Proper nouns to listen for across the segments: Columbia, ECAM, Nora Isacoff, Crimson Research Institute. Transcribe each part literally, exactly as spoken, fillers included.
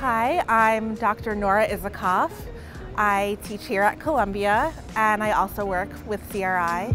Hi, I'm Doctor Nora Isacoff. I teach here at Columbia, and I also work with C R I.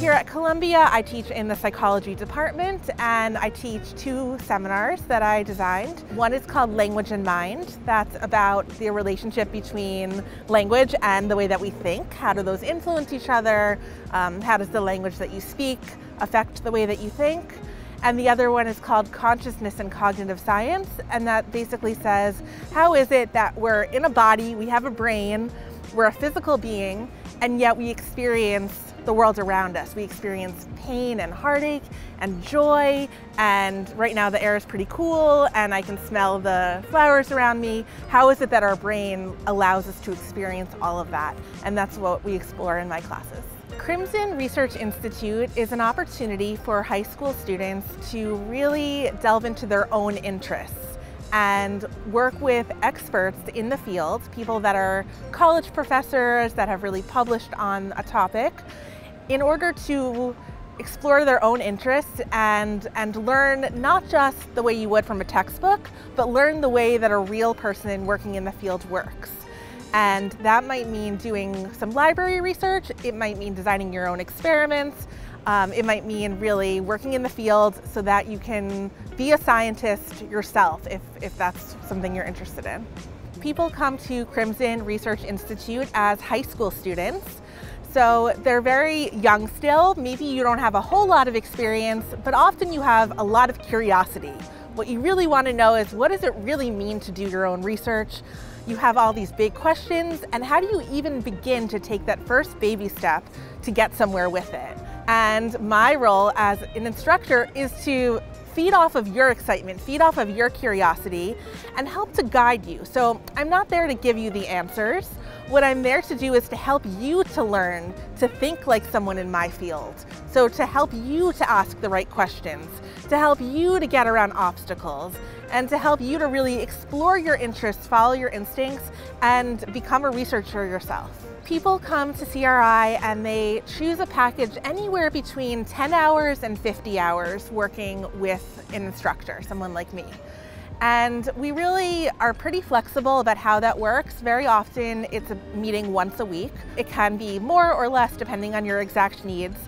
Here at Columbia, I teach in the psychology department, and I teach two seminars that I designed. One is called Language and Mind. That's about the relationship between language and the way that we think. How do those influence each other? Um, how does the language that you speak affect the way that you think? And the other one is called Consciousness and Cognitive Science, and that basically says, how is it that we're in a body, we have a brain, we're a physical being, and yet we experience the world around us. We experience pain and heartache and joy, and right now the air is pretty cool and I can smell the flowers around me. How is it that our brain allows us to experience all of that? And that's what we explore in my classes. Crimson Research Institute is an opportunity for high school students to really delve into their own interests and work with experts in the field, people that are college professors that have really published on a topic, in order to explore their own interests and, and learn not just the way you would from a textbook, but learn the way that a real person working in the field works. And that might mean doing some library research, it might mean designing your own experiments, Um, it might mean really working in the field so that you can be a scientist yourself if, if that's something you're interested in. People come to Crimson Research Institute as high school students, so they're very young still. Maybe you don't have a whole lot of experience, but often you have a lot of curiosity. What you really want to know is, what does it really mean to do your own research? You have all these big questions, and how do you even begin to take that first baby step to get somewhere with it? And my role as an instructor is to feed off of your excitement, feed off of your curiosity, and help to guide you. So I'm not there to give you the answers. What I'm there to do is to help you to learn to think like someone in my field. So to help you to ask the right questions, to help you to get around obstacles, and to help you to really explore your interests, follow your instincts, and become a researcher yourself. People come to C R I and they choose a package anywhere between ten hours and fifty hours working with an instructor, someone like me. And we really are pretty flexible about how that works. Very often it's a meeting once a week. It can be more or less depending on your exact needs.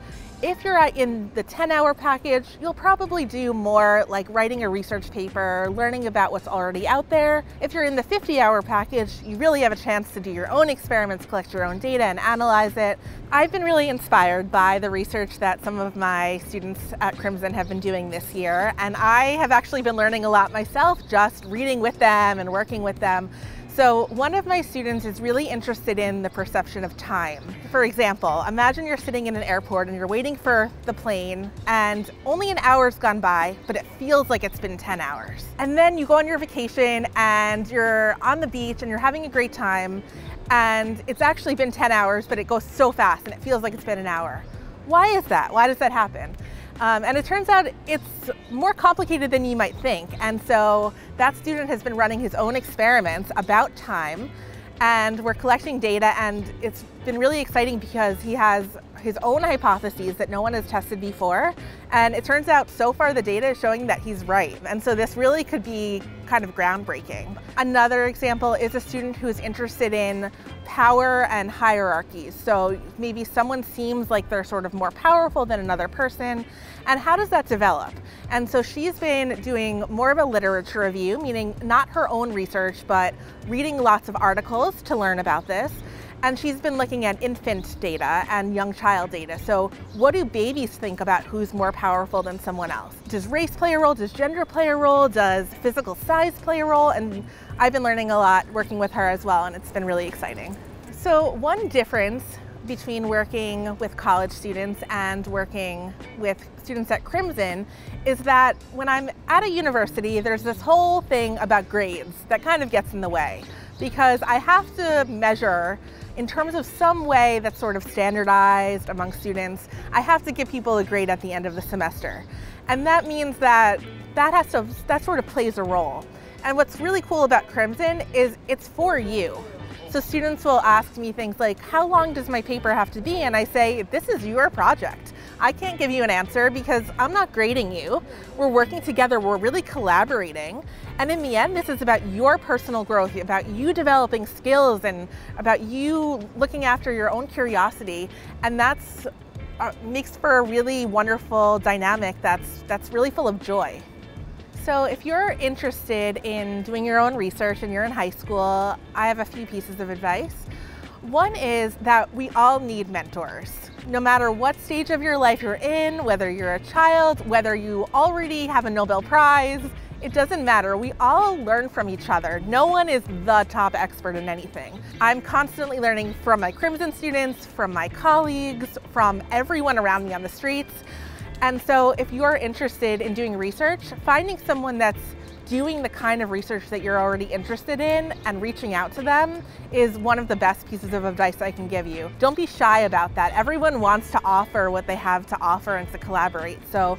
If you're in the ten hour package, you'll probably do more like writing a research paper, learning about what's already out there. If you're in the fifty hour package, you really have a chance to do your own experiments, collect your own data and analyze it. I've been really inspired by the research that some of my students at Crimson have been doing this year. And I have actually been learning a lot myself, just reading with them and working with them. So one of my students is really interested in the perception of time. For example, imagine you're sitting in an airport and you're waiting for the plane, and only an hour's gone by, but it feels like it's been ten hours. And then you go on your vacation and you're on the beach and you're having a great time, and it's actually been ten hours, but it goes so fast and it feels like it's been an hour. Why is that? Why does that happen? Um, and it turns out it's more complicated than you might think. And so that student has been running his own experiments about time, and we're collecting data, and it's been really exciting because he has his own hypotheses that no one has tested before. And it turns out so far the data is showing that he's right. And so this really could be kind of groundbreaking. Another example is a student who is interested in power and hierarchies. So maybe someone seems like they're sort of more powerful than another person, and how does that develop? And so she's been doing more of a literature review, meaning not her own research, but reading lots of articles to learn about this. And she's been looking at infant data and young child data. So what do babies think about who's more powerful than someone else? Does race play a role? Does gender play a role? Does physical size play a role? And I've been learning a lot working with her as well, and it's been really exciting. So one difference between working with college students and working with students at Crimson is that when I'm at a university, there's this whole thing about grades that kind of gets in the way, because I have to measure in terms of some way that's sort of standardized among students. I have to give people a grade at the end of the semester. And that means that that, has to, that sort of plays a role. And what's really cool about Crimson is it's for you. So students will ask me things like, how long does my paper have to be? And I say, this is your project. I can't give you an answer because I'm not grading you. We're working together, we're really collaborating. And in the end, this is about your personal growth, about you developing skills and about you looking after your own curiosity. And that's uh, makes for a really wonderful dynamic that's, that's really full of joy. So if you're interested in doing your own research and you're in high school, I have a few pieces of advice. One is that we all need mentors. No matter what stage of your life you're in, whether you're a child, whether you already have a Nobel Prize, it doesn't matter. We all learn from each other. No one is the top expert in anything. I'm constantly learning from my Crimson students, from my colleagues, from everyone around me on the streets. And so if you're interested in doing research, finding someone that's doing the kind of research that you're already interested in and reaching out to them is one of the best pieces of advice I can give you. Don't be shy about that. Everyone wants to offer what they have to offer and to collaborate. So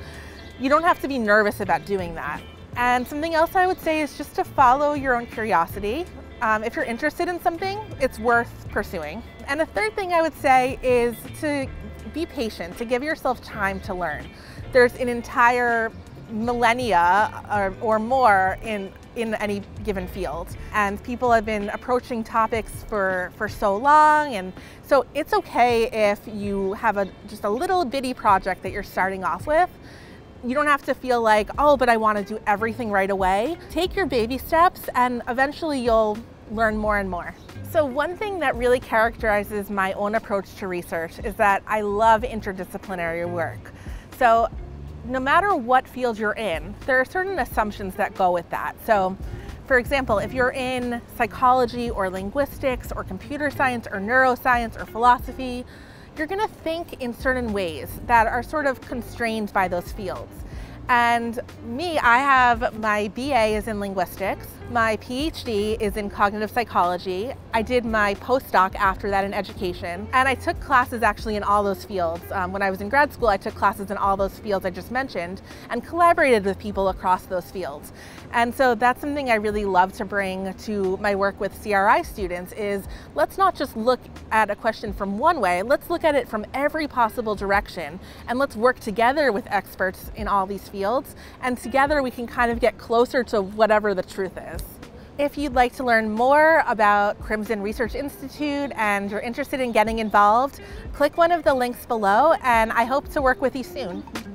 you don't have to be nervous about doing that. And something else I would say is just to follow your own curiosity. Um, if you're interested in something, it's worth pursuing. And the third thing I would say is to be patient, to give yourself time to learn. There's an entire millennia or, or more in, in any given field. And people have been approaching topics for, for so long. And so it's okay if you have a, just a little bitty project that you're starting off with. You don't have to feel like, oh, but I want to do everything right away. Take your baby steps and eventually you'll learn more and more. So one thing that really characterizes my own approach to research is that I love interdisciplinary work. So no matter what field you're in, there are certain assumptions that go with that. So for example, if you're in psychology or linguistics or computer science or neuroscience or philosophy, you're going to think in certain ways that are sort of constrained by those fields. And me, I have my B A is in linguistics, my P H D is in cognitive psychology. I did my postdoc after that in education, and I took classes actually in all those fields. Um, when I was in grad school, I took classes in all those fields I just mentioned and collaborated with people across those fields. And so that's something I really love to bring to my work with C R I students is let's not just look at a question from one way, let's look at it from every possible direction, and let's work together with experts in all these fields. fields, and together we can kind of get closer to whatever the truth is. If you'd like to learn more about Crimson Research Institute and you're interested in getting involved, click one of the links below, and I hope to work with you soon.